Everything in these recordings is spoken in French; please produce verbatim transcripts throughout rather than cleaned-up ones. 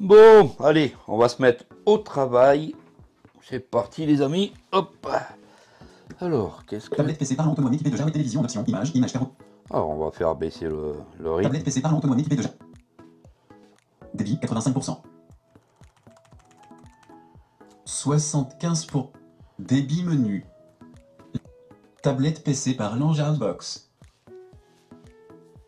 Bon, allez, on va se mettre au travail. C'est parti les amis. Hop. Alors, qu'est-ce que... Tablette P C parlant autonome équipée de jarre et télévision d'option image, image carreau. Alors, on va faire baisser le, le rythme. Tablette P C parlant autonome équipée de jarre. Débit quatre-vingt-cinq pour cent. soixante-quinze pour cent pour... Débit menu. Tablette P C parlant JawsBox.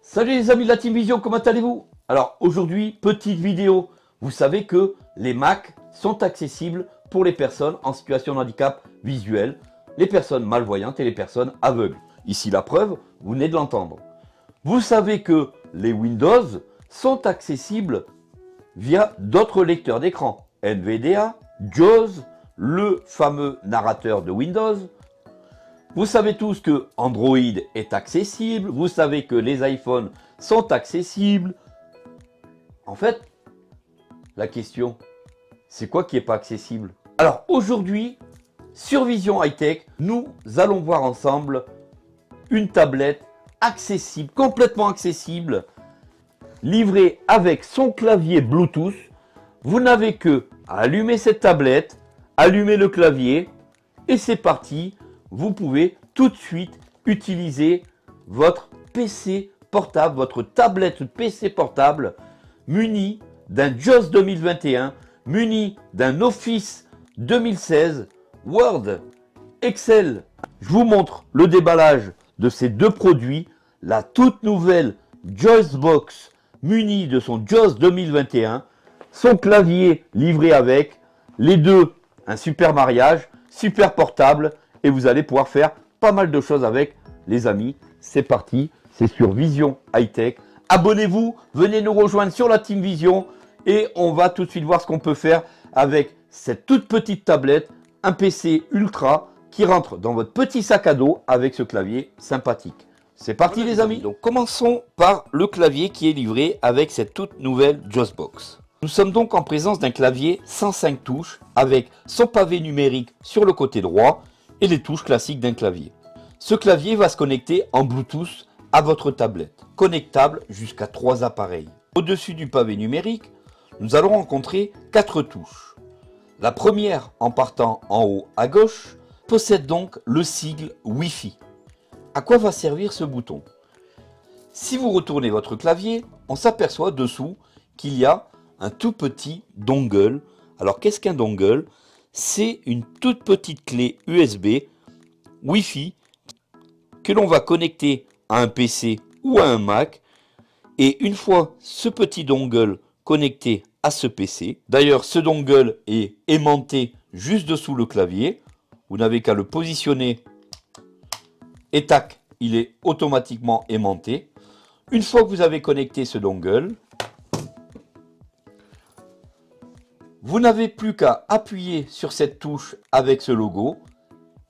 Salut les amis de la Team Vision, comment allez-vous? Alors aujourd'hui, petite vidéo. Vous savez que les Mac sont accessibles pour les personnes en situation de handicap visuel, les personnes malvoyantes et les personnes aveugles. Ici la preuve, vous venez de l'entendre. Vous savez que les Windows sont accessibles via d'autres lecteurs d'écran. N V D A, JAWS, le fameux narrateur de Windows. Vous savez tous que Android est accessible. Vous savez que les iPhones sont accessibles. En fait, la question, c'est quoi qui n'est pas accessible? Alors aujourd'hui, sur Vision High Tech, nous allons voir ensemble une tablette accessible, complètement accessible, livrée avec son clavier Bluetooth. Vous n'avez que à allumer cette tablette, allumer le clavier, et c'est parti. Vous pouvez tout de suite utiliser votre P C portable, votre tablette P C portable, muni d'un JAWS deux mille vingt et un, muni d'un Office deux mille seize, Word, Excel. Je vous montre le déballage de ces deux produits, la toute nouvelle JawsBox munie de son JAWS deux mille vingt et un, son clavier livré avec, les deux, un super mariage, super portable, et vous allez pouvoir faire pas mal de choses avec les amis. C'est parti, c'est sur Vision High Tech. Abonnez-vous, venez nous rejoindre sur la Team Vision et on va tout de suite voir ce qu'on peut faire avec cette toute petite tablette, un P C ultra qui rentre dans votre petit sac à dos avec ce clavier sympathique. C'est parti les amis. Donc commençons par le clavier qui est livré avec cette toute nouvelle JawsBox. Nous sommes donc en présence d'un clavier cent cinq touches avec son pavé numérique sur le côté droit et les touches classiques d'un clavier. Ce clavier va se connecter en Bluetooth à votre tablette, connectable jusqu'à trois appareils. Au-dessus du pavé numérique, nous allons rencontrer quatre touches. La première, en partant en haut à gauche, possède donc le sigle Wi-Fi. À quoi va servir ce bouton? Si vous retournez votre clavier, on s'aperçoit dessous qu'il y a un tout petit dongle. Alors qu'est-ce qu'un dongle? C'est une toute petite clé U S B Wi-Fi que l'on va connecter à un P C ou à un Mac, et une fois ce petit dongle connecté à ce P C, d'ailleurs ce dongle est aimanté juste dessous le clavier, vous n'avez qu'à le positionner et tac, il est automatiquement aimanté. Une fois que vous avez connecté ce dongle, vous n'avez plus qu'à appuyer sur cette touche avec ce logo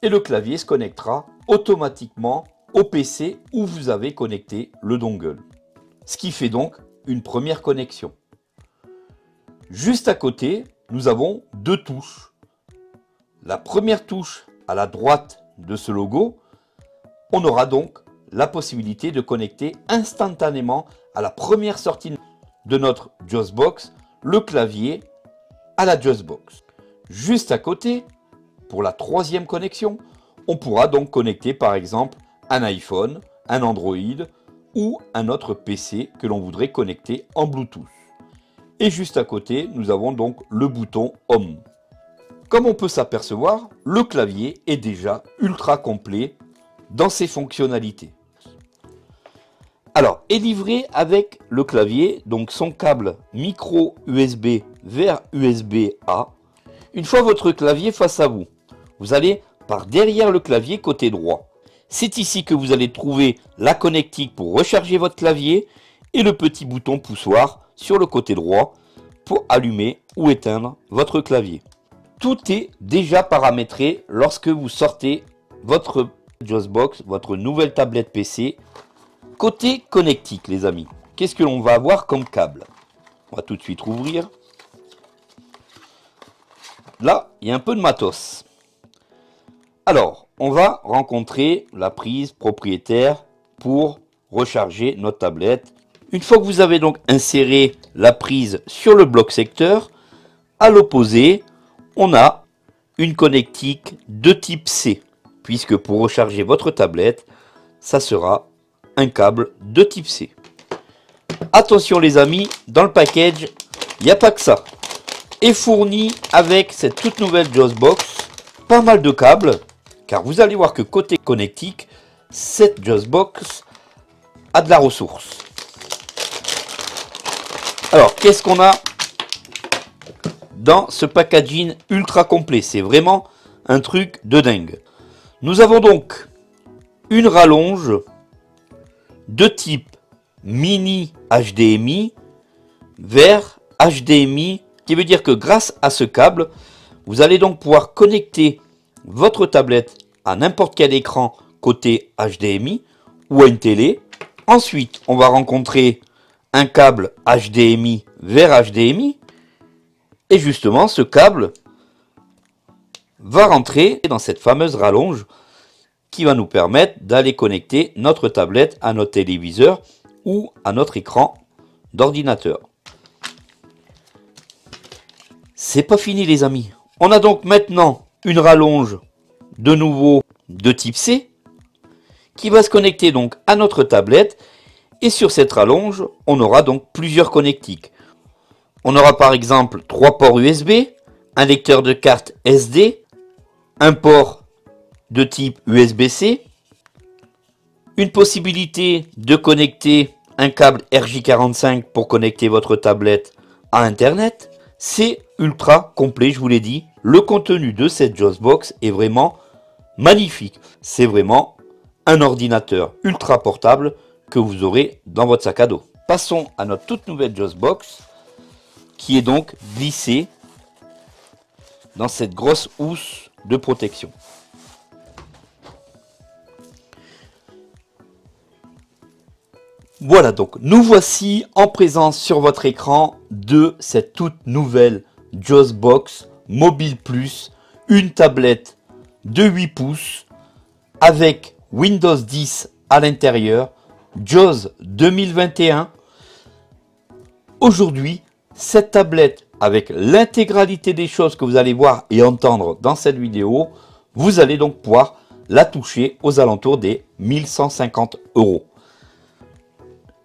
et le clavier se connectera automatiquement au P C où vous avez connecté le dongle. Ce qui fait donc une première connexion. Juste à côté, nous avons deux touches. La première touche à la droite de ce logo, on aura donc la possibilité de connecter instantanément à la première sortie de notre JawsBox, le clavier à la JawsBox. Juste à côté, pour la troisième connexion, on pourra donc connecter par exemple un iPhone, un Android ou un autre P C que l'on voudrait connecter en Bluetooth. Et juste à côté, nous avons donc le bouton Home. Comme on peut s'apercevoir, le clavier est déjà ultra complet dans ses fonctionnalités. Alors, est livré avec le clavier, donc son câble micro U S B vers U S B A. Une fois votre clavier face à vous, vous allez par derrière le clavier côté droit. C'est ici que vous allez trouver la connectique pour recharger votre clavier et le petit bouton poussoir sur le côté droit pour allumer ou éteindre votre clavier. Tout est déjà paramétré lorsque vous sortez votre JawsBox, votre nouvelle tablette P C. Côté connectique les amis, qu'est-ce que l'on va avoir comme câble? On va tout de suite ouvrir. Là, il y a un peu de matos. Alors, on va rencontrer la prise propriétaire pour recharger notre tablette. Une fois que vous avez donc inséré la prise sur le bloc secteur, à l'opposé, on a une connectique de type C, puisque pour recharger votre tablette, ça sera un câble de type C. Attention les amis, dans le package, il n'y a pas que ça. Est fourni avec cette toute nouvelle JawsBox, pas mal de câbles, car vous allez voir que côté connectique, cette JawsBox a de la ressource. Alors, qu'est-ce qu'on a dans ce packaging ultra complet? C'est vraiment un truc de dingue. Nous avons donc une rallonge de type mini H D M I vers H D M I, qui veut dire que grâce à ce câble, vous allez donc pouvoir connecter votre tablette à n'importe quel écran côté H D M I ou à une télé. Ensuite, on va rencontrer un câble H D M I vers H D M I. Et justement, ce câble va rentrer dans cette fameuse rallonge qui va nous permettre d'aller connecter notre tablette à notre téléviseur ou à notre écran d'ordinateur. C'est pas fini les amis. On a donc maintenant une rallonge de nouveau de type C qui va se connecter donc à notre tablette. Et sur cette rallonge, on aura donc plusieurs connectiques. On aura par exemple trois ports U S B, un lecteur de carte S D, un port de type U S B C, une possibilité de connecter un câble R J quarante-cinq pour connecter votre tablette à Internet. C'est ultra complet, je vous l'ai dit. Le contenu de cette JawsBox est vraiment magnifique. C'est vraiment un ordinateur ultra portable que vous aurez dans votre sac à dos. Passons à notre toute nouvelle JawsBox qui est donc glissée dans cette grosse housse de protection. Voilà donc, nous voici en présence sur votre écran de cette toute nouvelle JawsBox Mobile Plus, une tablette de huit pouces avec Windows dix à l'intérieur, JAWS deux mille vingt et un. Aujourd'hui, cette tablette avec l'intégralité des choses que vous allez voir et entendre dans cette vidéo, vous allez donc pouvoir la toucher aux alentours des mille cent cinquante euros.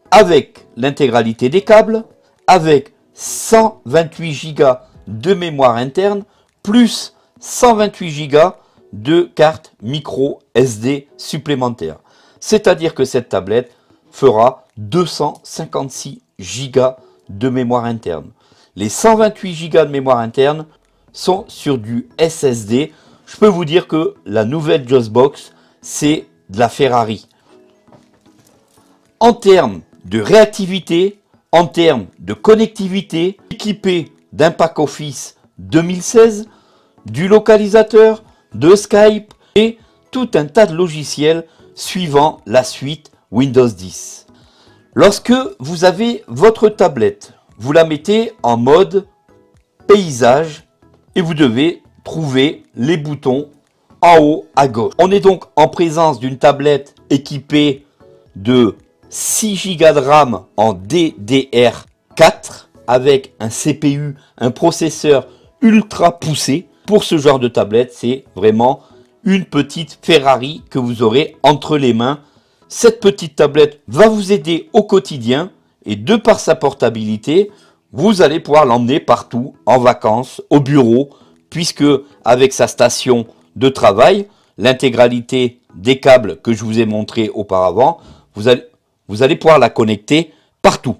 Avec l'intégralité des câbles, avec cent vingt-huit giga de mémoire interne, plus cent vingt-huit giga de carte micro S D supplémentaire. C'est-à-dire que cette tablette fera deux cent cinquante-six giga de mémoire interne. Les cent vingt-huit giga de mémoire interne sont sur du S S D. Je peux vous dire que la nouvelle JawsBox, c'est de la Ferrari. En termes de réactivité, en termes de connectivité, équipée d'un pack Office deux mille seize, du localisateur, de Skype et tout un tas de logiciels suivant la suite Windows dix. Lorsque vous avez votre tablette, vous la mettez en mode paysage et vous devez trouver les boutons en haut à gauche. On est donc en présence d'une tablette équipée de six giga de RAM en D D R quatre avec un C P U, un processeur ultra poussé. Pour ce genre de tablette, c'est vraiment une petite Ferrari que vous aurez entre les mains. Cette petite tablette va vous aider au quotidien et de par sa portabilité, vous allez pouvoir l'emmener partout, en vacances, au bureau, puisque avec sa station de travail, l'intégralité des câbles que je vous ai montré auparavant, vous allez, vous allez pouvoir la connecter partout,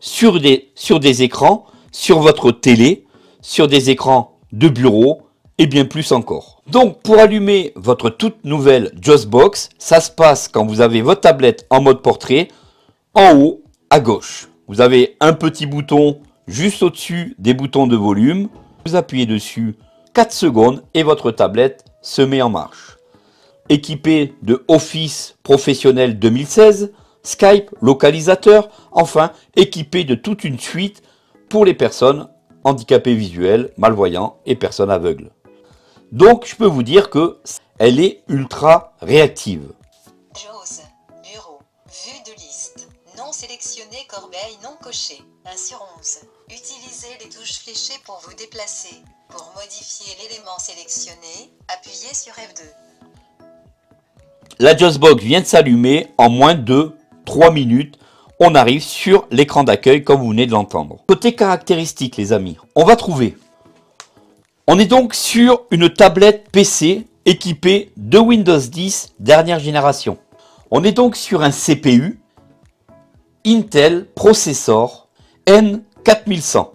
sur des, sur des écrans, sur votre télé, sur des écrans de bureau, et bien plus encore. Donc pour allumer votre toute nouvelle JawsBox, ça se passe quand vous avez votre tablette en mode portrait, en haut à gauche. Vous avez un petit bouton juste au-dessus des boutons de volume. Vous appuyez dessus quatre secondes et votre tablette se met en marche. Équipée de Office Professionnel deux mille seize, Skype, localisateur, enfin équipée de toute une suite pour les personnes handicapées visuelles, malvoyants et personnes aveugles. Donc, je peux vous dire que elle est ultra réactive. JAWS, bureau, vue de liste, non sélectionné comme désormais non cochés. un sur onze. Utilisez les touches fléchées pour vous déplacer. Pour modifier l'élément sélectionné, appuyez sur F deux. La JawsBox vient de s'allumer en moins de trois minutes. On arrive sur l'écran d'accueil comme vous venez de l'entendre. Côté caractéristiques les amis, on va trouver. On est donc sur une tablette P C équipée de Windows dix dernière génération. On est donc sur un C P U Intel processeur N quatre mille cent.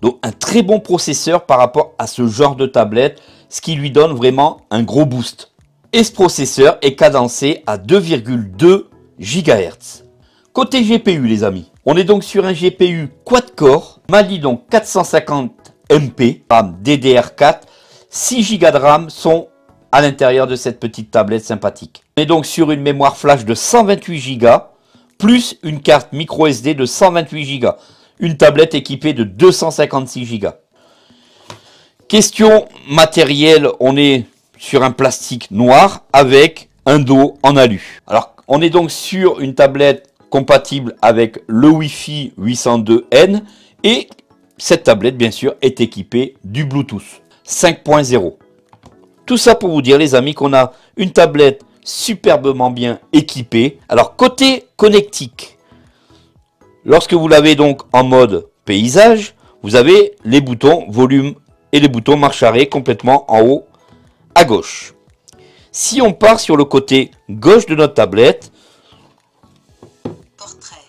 Donc un très bon processeur par rapport à ce genre de tablette, ce qui lui donne vraiment un gros boost. Et ce processeur est cadencé à deux virgule deux gigahertz. Côté G P U les amis, on est donc sur un G P U quad-core, Mali donc quatre cent cinquante mégaoctets, RAM D D R quatre, six giga de RAM sont à l'intérieur de cette petite tablette sympathique. On est donc sur une mémoire flash de cent vingt-huit giga, plus une carte micro S D de cent vingt-huit giga, une tablette équipée de deux cent cinquante-six giga. Question matériel, on est sur un plastique noir avec un dos en alu. Alors on est donc sur une tablette compatible avec le Wi-Fi huit cent deux N et cette tablette bien sûr est équipée du Bluetooth cinq point zéro. Tout ça pour vous dire les amis qu'on a une tablette superbement bien équipée. Alors côté connectique, lorsque vous l'avez donc en mode paysage, vous avez les boutons volume et les boutons marche arrêt complètement en haut à gauche. Si on part sur le côté gauche de notre tablette, portrait,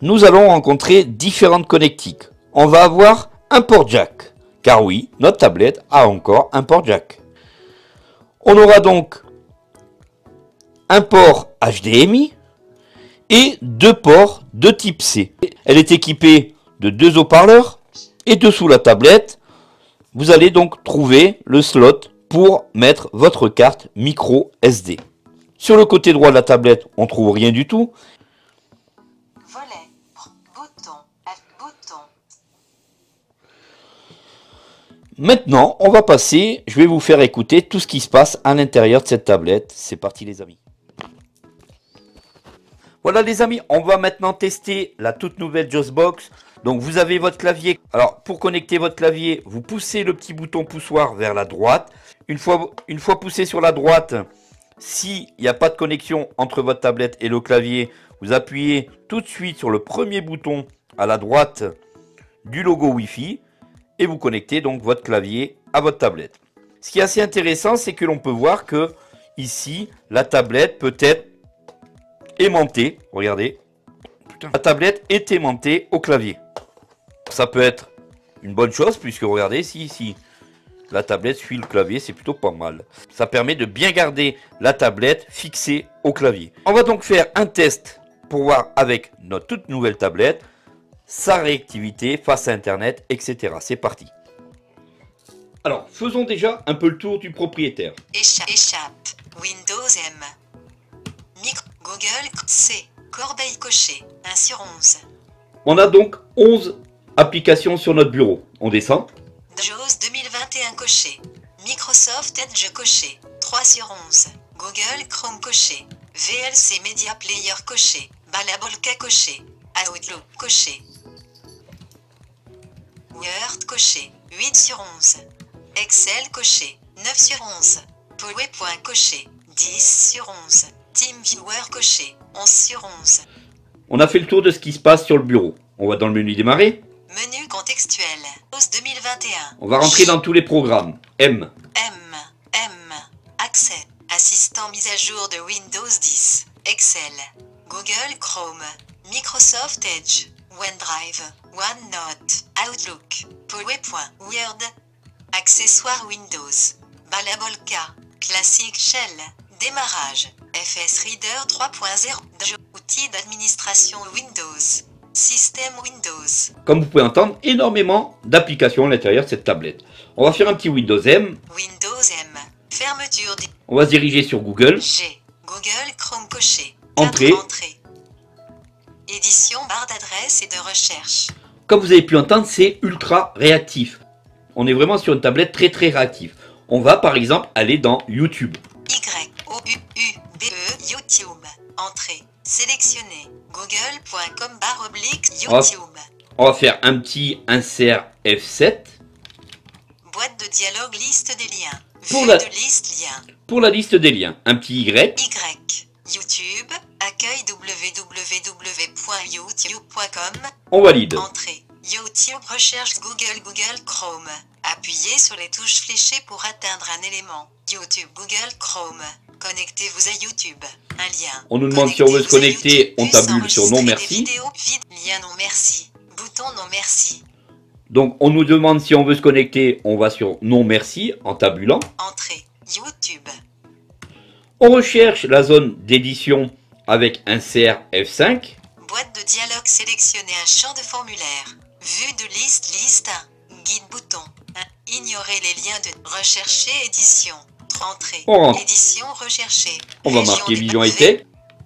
nous allons rencontrer différentes connectiques. On va avoir un port jack, car oui, notre tablette a encore un port jack. On aura donc un port H D M I et deux ports de type C. Elle est équipée de deux haut-parleurs et dessous la tablette, vous allez donc trouver le slot pour mettre votre carte micro S D. Sur le côté droit de la tablette, on ne trouve rien du tout. Volet, bouton, bouton. Maintenant, on va passer, je vais vous faire écouter tout ce qui se passe à l'intérieur de cette tablette. C'est parti les amis. Voilà les amis, on va maintenant tester la toute nouvelle JawsBox. Donc vous avez votre clavier. Alors pour connecter votre clavier, vous poussez le petit bouton poussoir vers la droite. Une fois, une fois poussé sur la droite, s'il n'y a pas de connexion entre votre tablette et le clavier, vous appuyez tout de suite sur le premier bouton à la droite du logo Wi-Fi et vous connectez donc votre clavier à votre tablette. Ce qui est assez intéressant, c'est que l'on peut voir que ici, la tablette peut être aimantée, regardez, la tablette est aimantée au clavier. Ça peut être une bonne chose puisque regardez, si, si la tablette suit le clavier, c'est plutôt pas mal. Ça permet de bien garder la tablette fixée au clavier. On va donc faire un test pour voir avec notre toute nouvelle tablette sa réactivité face à Internet, et cetera. C'est parti. Alors, faisons déjà un peu le tour du propriétaire. Échappe, Windows M. Google C, corbeille cochée, un sur onze. On a donc onze applications sur notre bureau. On descend. JAWS deux mille vingt et un coché. Microsoft Edge coché, trois sur onze. Google Chrome coché. V L C Media Player coché. Balabolka coché. Outlook coché. Word coché, huit sur onze. Excel coché, neuf sur onze. PowerPoint coché, dix sur onze. TeamViewer coché, onze sur onze. On a fait le tour de ce qui se passe sur le bureau. On va dans le menu démarrer. Menu contextuel, deux mille vingt et un. On va rentrer dans tous les programmes. M. M. M. Accès. Assistant mise à jour de Windows dix. Excel. Google Chrome. Microsoft Edge. OneDrive. OneNote. Outlook. PowerPoint. Word. Accessoires Windows. Balabolka. Classic Shell. Démarrage. F S Reader trois point zéro. Outils d'administration Windows. Système Windows. Comme vous pouvez entendre, énormément d'applications à l'intérieur de cette tablette. On va faire un petit Windows M. Windows M. Fermeture des... On va se diriger sur Google. G. Google Chrome coché. Entrée. Entrée. Édition barre d'adresse et de recherche. Comme vous avez pu entendre, c'est ultra réactif. On est vraiment sur une tablette très très réactive. On va par exemple aller dans YouTube. Y O U U B E YouTube. Entrée. Sélectionner. google point com barre oblique YouTube. On va faire un petit insert F sept. Boîte de dialogue, liste des liens. Pour la... De liste, lien. Pour la liste des liens, un petit Y. Y. YouTube. Accueil w w w point youtube point com. On valide. Entrée. YouTube recherche Google, Google Chrome. Appuyez sur les touches fléchées pour atteindre un élément. YouTube, Google Chrome. Connectez-vous à YouTube. Un lien. On nous demande si on veut se connecter. On tabule sur non merci. Lien non merci. Bouton non merci. Donc on nous demande si on veut se connecter. On va sur non merci en tabulant. Entrée. YouTube. On recherche la zone d'édition avec insert F cinq. Boîte de dialogue, sélectionnez un champ de formulaire. Vue de liste, liste un. Guide bouton un. Ignorez les liens de rechercher édition. Entrée. On rentre. Édition recherchée. On va marquer Vision High Tech.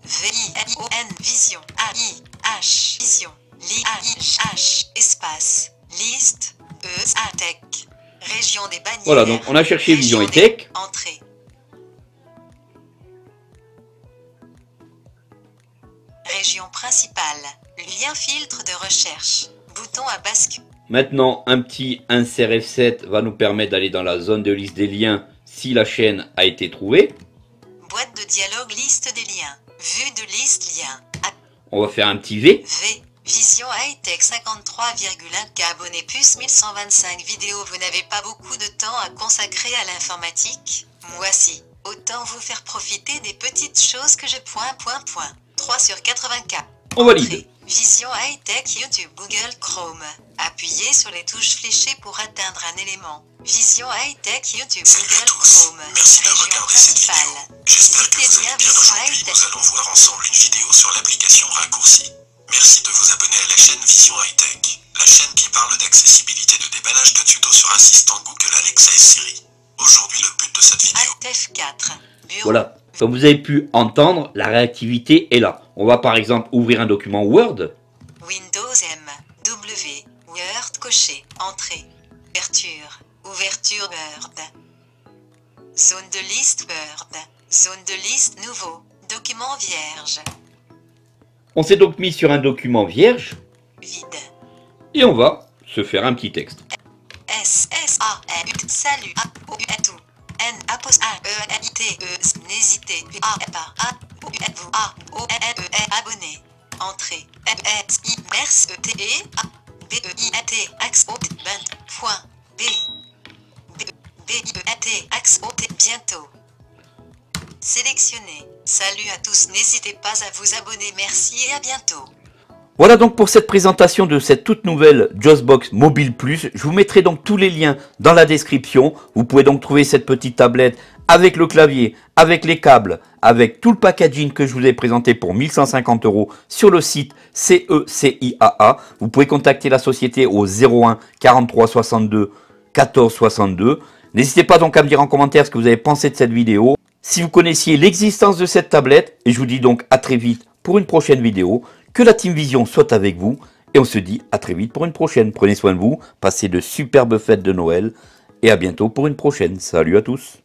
V I O N Vision A I H Vision L I H H Espace Liste E A Tech Région des bannières. Voilà, donc on a cherché Vision High Tech. Entrée. Région principale. Lien filtre de recherche. Bouton à bascule. Maintenant, un petit insert F sept va nous permettre d'aller dans la zone de liste des liens si la chaîne a été trouvée. Boîte de dialogue, liste des liens. Vue de liste, lien. A... On va faire un petit V. V. Vision High Tech cinquante-trois virgule un K abonnés plus mille cent vingt-cinq vidéos. Vous n'avez pas beaucoup de temps à consacrer à l'informatique. Moi si. Autant vous faire profiter des petites choses que je point point point. trois sur quatre-vingts K. On valide. Vision High Tech YouTube Google Chrome. Appuyez sur les touches fléchées pour atteindre un élément. Vision High Tech YouTube Google Chrome. Merci de regarder cette vidéo. J'espère que vous avez bien aujourd'hui. Nous allons voir ensemble une vidéo sur l'application raccourci. Merci de vous abonner à la chaîne Vision High Tech, la chaîne qui parle d'accessibilité, de déballage de tutos sur assistant Google, Alexa et Siri. Aujourd'hui, le but de cette vidéo. Alt F quatre. Voilà. Comme vous avez pu entendre, la réactivité est là. On va par exemple ouvrir un document Word. Windows M, W, Word coché, entrée, ouverture, ouverture Word, zone de liste Word, zone de liste nouveau, document vierge. On s'est donc mis sur un document vierge. Vide. Et on va se faire un petit texte. S, S, A, U, salut, A, O, U, A, tout. N apos A E N I T E n'hésitez A pas A O U N A O N E N abonné entrée M S I merci E T E A B E I A T axe O band point B B B I E A T axe O T bientôt sélectionné. Salut à tous, n'hésitez pas à vous abonner, merci et à bientôt. Voilà donc pour cette présentation de cette toute nouvelle JawsBox Mobile Plus. Je vous mettrai donc tous les liens dans la description. Vous pouvez donc trouver cette petite tablette avec le clavier, avec les câbles, avec tout le packaging que je vous ai présenté pour mille cent cinquante euros sur le site C E C I A A. Vous pouvez contacter la société au zéro un quarante-trois soixante-deux quatorze soixante-deux. N'hésitez pas donc à me dire en commentaire ce que vous avez pensé de cette vidéo, si vous connaissiez l'existence de cette tablette. Et je vous dis donc à très vite pour une prochaine vidéo. Que la Team Vision soit avec vous et on se dit à très vite pour une prochaine. Prenez soin de vous, passez de superbes fêtes de Noël et à bientôt pour une prochaine. Salut à tous.